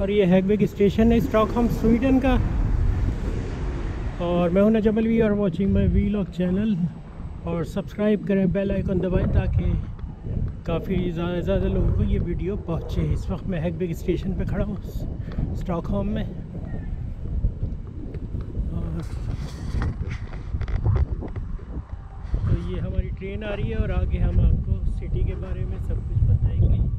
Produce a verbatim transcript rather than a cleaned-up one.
और ये हैगवेग स्टेशन है स्टॉकहोम स्वीडन का। और मैं हूं नजम अलवी और वॉचिंग माई वीलॉग चैनल। और सब्सक्राइब करें, बेल आइकन दबाएं ताकि काफ़ी ज़्यादा ज़्यादा लोगों को ये वीडियो पहुंचे। इस वक्त मैं हैगवेग स्टेशन पे खड़ा हूँ स्टॉकहोम में। और तो ये हमारी ट्रेन आ रही है और आगे हम आपको सिटी के बारे में सब कुछ बताएंगे।